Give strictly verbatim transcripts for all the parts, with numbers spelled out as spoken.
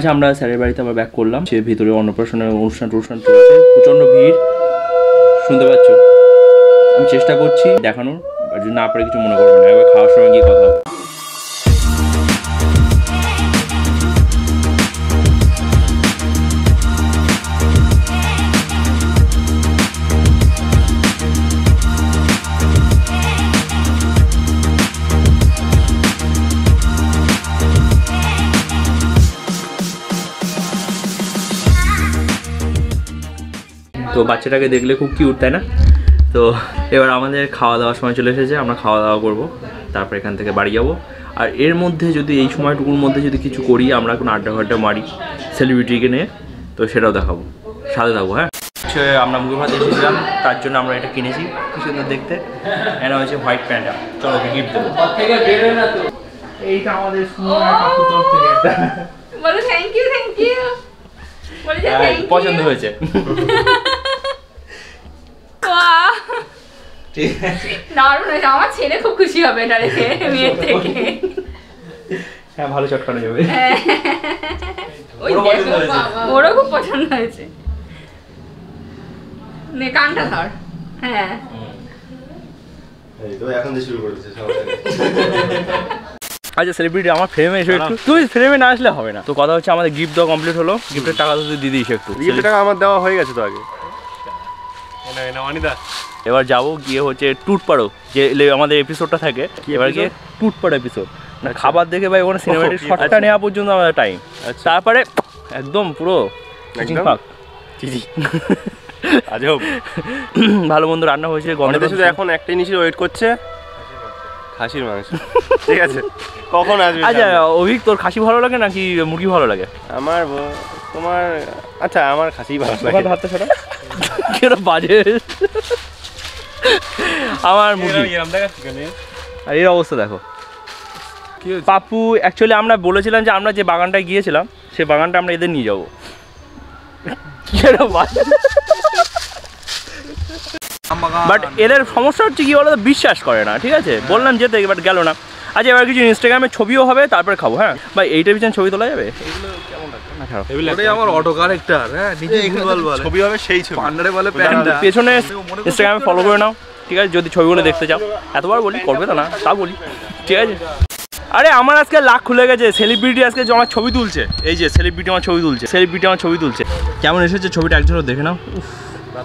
আজ আমরা স্যারের বাড়িতে আমরা ব্যাক করলাম। সে ভিতরে অন্নপ্রাশনের অনুষ্ঠান টনুষ্ঠান চলছে, প্রচণ্ড ভিড়, শুনতে পাচ্ছ? আমি চেষ্টা করছি দেখানোর, আর যদি না পারে কিছু মনে করবো না, একবার খাওয়ার সময় গিয়ে কথা হবে। তো বাচ্চাটাকে দেখলে খুব কিউট, তাই না? তো এবার আমাদের খাওয়া দাওয়ার সময় চলে এসেছে, আমরা খাওয়া দাওয়া করবো, তারপর এখান থেকে বাড়ি যাব। আর এর মধ্যে যদি এই সময়টুকুর মধ্যে যদি কিছু করি, আমরা কোনো আড্ডা ঘাড্ডা মারি সেলিব্রিটিকে নিয়ে, তো সেটাও দেখাবো, সাথে থাকবো। হ্যাঁ, আমরা মুগের ভাত এসেছিলাম, তার জন্য আমরা এটা কিনেছি, কি সুন্দর দেখতে, এটা হচ্ছে হোয়াইট প্যান্টা। চলো গিফট দেবো, এইটা আমাদের পছন্দ হয়েছে। আমার ছেলে খুব খুশি হবে এটা রেখে, মেয়ের থেকে হ্যাঁ ভালো চটকানো যাবে, ওরও খুব পছন্দ হয়েছে। কানটা ধর, হ্যাঁ এখন শুরু করেছে। আচ্ছা সেলিব্রিটি আমার ফ্রেমে এসে একটু, তুই ফ্রেমে না আসলে হবে না। তো কথা হচ্ছে আমাদের গিফট দেওয়া কমপ্লিট হলো, গিফটের টাকা তো তুই দিয়ে দিস একটু, গিফটের টাকা আমার দেওয়া হয়ে গেছে তো আগে। এবার যাবো গিয়ে হচ্ছে টুটপাড়ো, যে আমাদের এপিসোডটা থাকে, এবার গিয়ে টুটপাড়ো এপিসোড না খাবার দেখে ভাই ওখানে সিনেমাটিক শটটা নেওয়া পর্যন্ত আমাদের টাইম, তারপরে একদম পুরো আজও ভালো মন্দ রান্না হয়েছে। গন্ধটা এখন একটাই নিচে ওয়েট করছে, খাসির মাংস। ঠিক আছে, কখন আসবে? আচ্ছা অভিক, তোর খাসি ভালো লাগে নাকি মুরগি ভালো লাগে? আমার তোমার আচ্ছা আমার খাসি ভালো লাগে, ভাতটা সেটা কেন বাজে। আমার মুরগি আর এর অবস্থা দেখো। পাপু অ্যাকচুয়ালি আমরা বলেছিলাম যে আমরা যে বাগানটায় গিয়েছিলাম সেই বাগানটা আমরা এদের নিয়ে যাবো, কেন বাজে। বাট এদের সমস্যা হচ্ছে কি বলো, বিশ্বাস করে না। ঠিক আছে, বললাম যেতে বাট গেল না। আচ্ছা এবার কিছু ইনস্টাগ্রামে ছবিও হবে, তারপরে খাবো। হ্যাঁ ভাই, এইটার পিছনে ছবি তোলা যাবে? পেছনে ইনস্টাগ্রামে ফলো করে নাও, ঠিক আছে? যদি ছবিগুলো দেখতে চাও, এতবার বলি করবে তো না, তা বলি। ঠিক আছে, আরে আমার আজকে লাখ খুলে গেছে, সেলিব্রিটি আজকে আমার ছবি তুলছে। এই যে সেলিব্রিটি আমার ছবি তুলছে, সেলিব্রিটি আমার ছবি তুলছে। কেমন এসেছে ছবিটা একজনও দেখে নাও, বাদ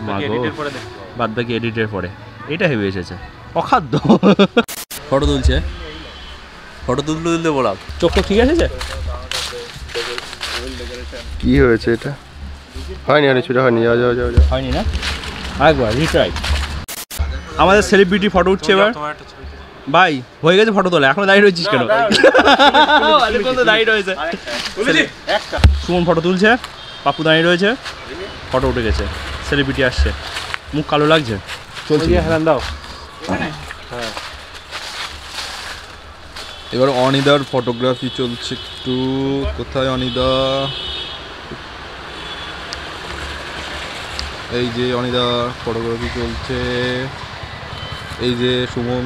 বাকি এডিটের পরে। এটা হেভি এসেছে, অখাদ্য। ফটো তুলছে, ফটো তুলতে তুলতে বলা চোখ ঠিক আছে যে কি হয়েছে, এটা হয়নি, অনেক ছুটে হয়নি, যাও যাও যাও যাও হয়নি না, আরেকবার রিট্রাই। আমাদের সেলিব্রিটি ফটো উঠছে এবার। ভাই হয়ে গেছে ফটো তোলা, এখনো দাঁড়িয়ে রয়েছিস কেন? দাঁড়িয়ে রয়েছে সুমন, ফটো তুলছে, পাপু দাঁড়িয়ে রয়েছে, ফটো উঠে গেছে, সেলিব্রিটি আসছে। মুখ কালো লাগছে, চলছে হেলান দাও। হ্যাঁ এবার অনিদার ফটোগ্রাফি চলছে একটু। কোথায় অনিদা? এই যে অনিদা ফটোগ্রাফি চলছে। এই যে সুমন,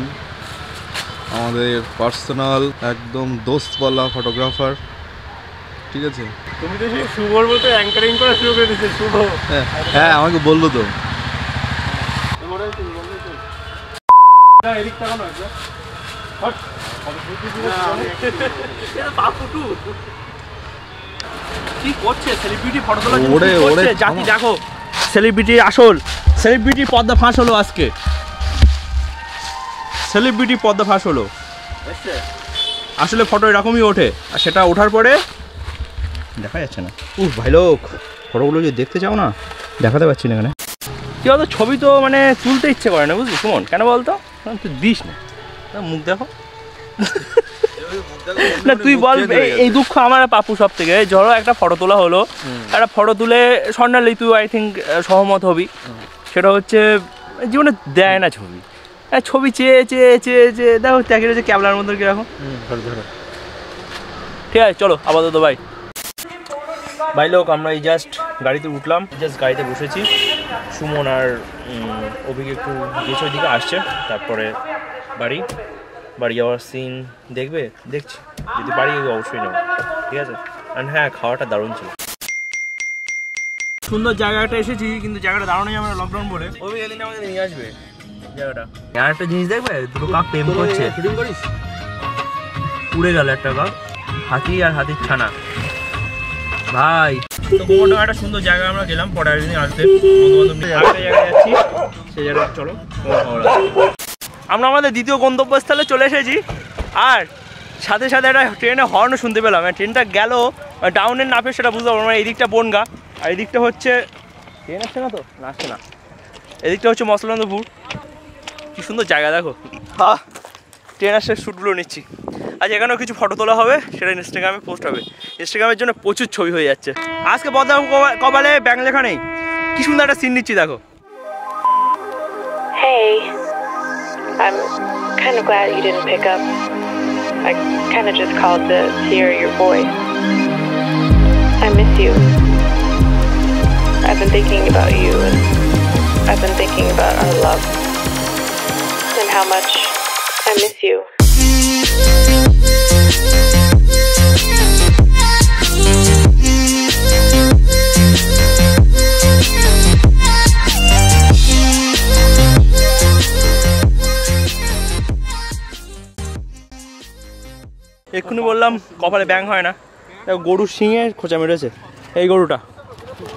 আমাদের পার্সোনাল একদম দোস্তওয়ালা ফটোগ্রাফার। ঠিক আছে, তুমি তো সেই শুভর বলতে অ্যাঙ্কারিং করা শুরু করে দিয়েছো। শুভ হ্যাঁ আমাকে বললো তো, এদিক তাকানো একটা হট। কি করছে সেলিব্রিটি? ফটো তোলা ওরে ওরে জাতি দেখো, সেলিব্রিটি আসল সেলিব্রিটি পর্দা ফাঁস হলো আজকে, সেলিব্রিটি পর্দা ফাঁস হলো। আসলে ফটো এরকমই ওঠে, আর সেটা ওঠার পরে দেখা যাচ্ছে না। উফ ভাই লোক, ফটোগুলো যদি দেখতে চাও না, দেখাতে পারছি না এখানে। কি বলতো, ছবি তো মানে তুলতে ইচ্ছে করে না, বুঝলি সুমন? কেন বলতো? তুই দিস না, মুখ দেখো না, তুই বল। এই দুঃখ আমার পাপু সব থেকে। ধরো একটা ফটো তোলা হলো, একটা ফটো তুলে স্বর্ণালী, তুই আই থিঙ্ক সহমত হবি, সেটা হচ্ছে জীবনে দেয় না ছবি। হ্যাঁ ছবি চেয়ে চেয়ে চেয়ে চেয়ে দেখো তাকে রয়েছে ক্যামেরার মধ্যে কীরকম। ঠিক আছে চলো আপাতত ভাই। ভাই লোক, আমরা এই জাস্ট গাড়িতে উঠলাম, জাস্ট গাড়িতে বসেছি। সুমন আর অভিকে একটু গেছে, ওইদিকে আসছে, তারপরে বাড়ি। বাড়ি যাওয়ার সিন দেখবে, দেখছি যদি বাড়ি অবশ্যই নেব। ঠিক আছে। and হ্যাঁ খাওয়াটা দারুণ ছিল সুন্দর জায়গাটা এসেছি কিন্তু জায়গাটা দারুণ না আমরা লকডাউন বলে ওই এলিনা আমাদের নিয়ে আসবে জায়গাটা আর একটা জিনিস দেখবে দুটো কাক প্রেম করছে শুটিং করিস উড়ে গেল একটা কাক হাতি আর হাতির ছানা ভাই তো কোন একটা সুন্দর জায়গা আমরা গেলাম পড়ার দিন আসতে বন্ধু বন্ধু একটা জায়গা যাচ্ছি সেই জায়গা চলো আমরা আমাদের দ্বিতীয় গন্তব্যস্থলে চলে এসেছি আর সাথে সাথে একটা ট্রেনে হর্নও শুনতে পেলাম ট্রেনটা গেল ডাউনের নাপে সেটা বুঝতে পারবো না এদিকটা বনগা আর এদিকটা হচ্ছে ট্রেন আসছে না তো না আসছে না এদিকটা হচ্ছে মসলানন্দপুর কী সুন্দর জায়গা দেখো হা ট্রেন আসছে শ্যুটগুলো নিচ্ছি আজ এখানেও কিছু ফটো তোলা হবে সেটা ইনস্টাগ্রামে পোস্ট হবে ইনস্টাগ্রামের জন্য প্রচুর ছবি হয়ে যাচ্ছে আজকে বদলা কপালে ব্যাঙ লেখা নেই কী সুন্দর একটা সিন নিচ্ছি দেখো I'm kind of glad you didn't pick up. I kind of just called to hear your voice. I miss you. I've been thinking about you and I've been thinking about our love and how much I miss you. এক্ষুনি বললাম কপালে ব্যাঙ হয় না গরুর শিঙে খোঁচা মেরেছে এই গরুটা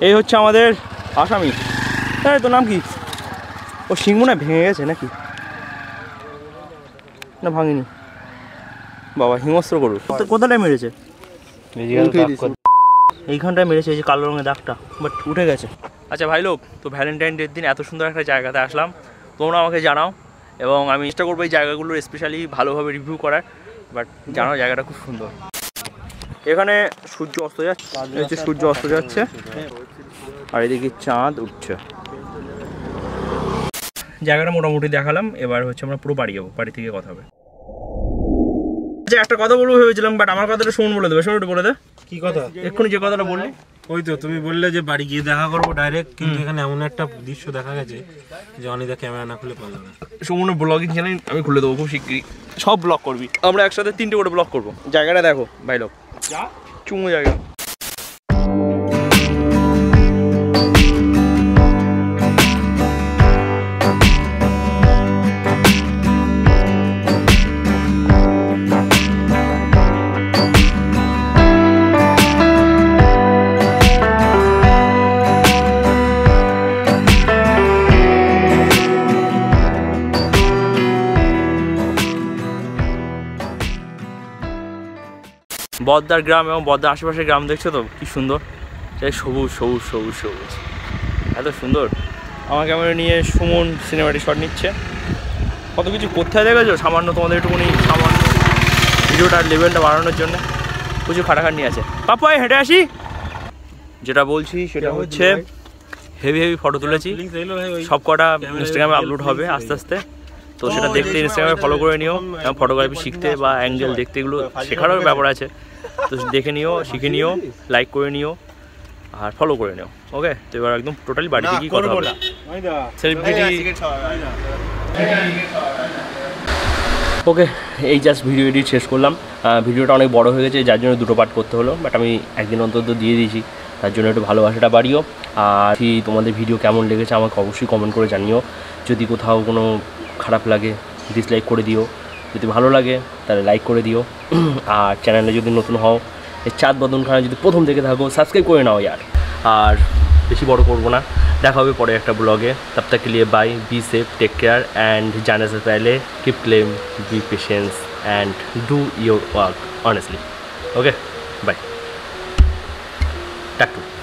এই হচ্ছে আমাদের আসামি হ্যাঁ তোর নাম কি ও শিং মনে ভেঙে গেছে নাকি না ভাঙিনি বাবা হিংস্র গরু কোথাটায় মেরেছে এইখানটায় মেরেছে এই যে কালো রঙের দাগটা বাট উঠে গেছে আচ্ছা ভাই লোক তো ভ্যালেন্টাইন ডের দিন এত সুন্দর একটা জায়গাতে আসলাম তোমরা আমাকে জানাও এবং আমি চেষ্টা করবো এই জায়গাগুলো স্পেশালি ভালোভাবে রিভিউ করার বাট জানো জায়গাটা খুব সুন্দর এখানে সূর্য অস্ত যাচ্ছে সূর্য অস্ত যাচ্ছে আর এদিকে চাঁদ উঠছে জায়গাটা মোটামুটি দেখালাম এবার হচ্ছে আমরা পুরো বাড়ি যাবো বাড়ি থেকে কথা হবে যে একটা কথা বলবো ভেবেছিলাম বাট আমার কথাটা শোন বলে দেবে শোন একটু বলে দে কি কথা এক্ষুনি যে কথাটা বললি ওই তো তুমি বললে যে বাড়ি গিয়ে দেখা করবো ডাইরেক্ট কিন্তু এখানে এমন একটা দৃশ্য দেখা গেছে যে অনিদা ক্যামেরা না খুলে পারলাম না সুমনের ব্লগিং চ্যানেল আমি খুলে দেবো খুব শিগগিরই সব ব্লগ করবি আমরা একসাথে তিনটে করে ব্লগ করবো জায়গাটা দেখো ভাই লোক যা চুমো জায়গা বদ্দার গ্রাম এবং বদ্দার আশেপাশের গ্রাম দেখছো তো কি সুন্দর যাই সবুজ সবুজ সবুজ সবুজ এত সুন্দর আমার ক্যামেরা নিয়ে সুমন সিনেমাটি শট নিচ্ছে কত কিছু কোথায় দেখেছো সামান্য তোমাদের একটুখানি সামান্য ভিডিওটার লেভেলটা বাড়ানোর জন্য প্রচুর খাটাখাটনি আছে পাপা হেঁটে আসি যেটা বলছি সেটা হচ্ছে হেভি হেভি ফটো তুলেছি সব কটা ইনস্টাগ্রামে আপলোড হবে আস্তে আস্তে তো সেটা দেখতে ইনস্টাগ্রামে ফলো করে নিও এবং ফটোগ্রাফি শিখতে বা অ্যাঙ্গেল দেখতে এগুলো শেখারও ব্যাপার আছে তো দেখে নিও শিখে নিও লাইক করে নিও আর ফলো করে নিও ওকে তো এবার একদম টোটালি বাড়িতে কি কথা বলা সেলিব্রিটি ওকে এই জাস্ট ভিডিও এডিট শেষ করলাম ভিডিওটা অনেক বড় হয়ে গেছে যার জন্য দুটো পার্ট করতে হলো বাট আমি একদিন অন্তত দিয়ে দিয়েছি তার জন্য একটু ভালোবাসাটা বাড়িও আর কি তোমাদের ভিডিও কেমন লেগেছে আমাকে অবশ্যই কমেন্ট করে জানিও যদি কোথাও কোনো খারাপ লাগে ডিসলাইক করে দিও যদি ভালো লাগে তাহলে লাইক করে দিও আর চ্যানেলে যদি নতুন হও এই চাঁদ বদনখানা যদি প্রথম থেকে থাকো সাবস্ক্রাইব করে নাও ইয়ার আর বেশি বড় করব না দেখা হবে পরে একটা ব্লগে তব তক কে লিয়ে bye be safe take care and জানে সে পেহলে keep calm be patience and do your work honestly okay bye tata